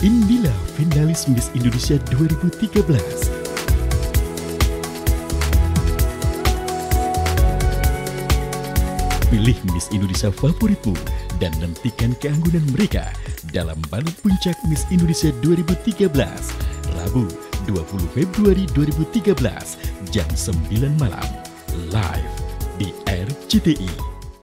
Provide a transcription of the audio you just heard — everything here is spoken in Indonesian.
Indila finalis Miss Indonesia 2013. Pilih Miss Indonesia favoritmu dan nantikan keanggunan mereka dalam Balut Puncak Miss Indonesia 2013, Rabu 20 Februari 2013, jam 9 malam, live di RCTI.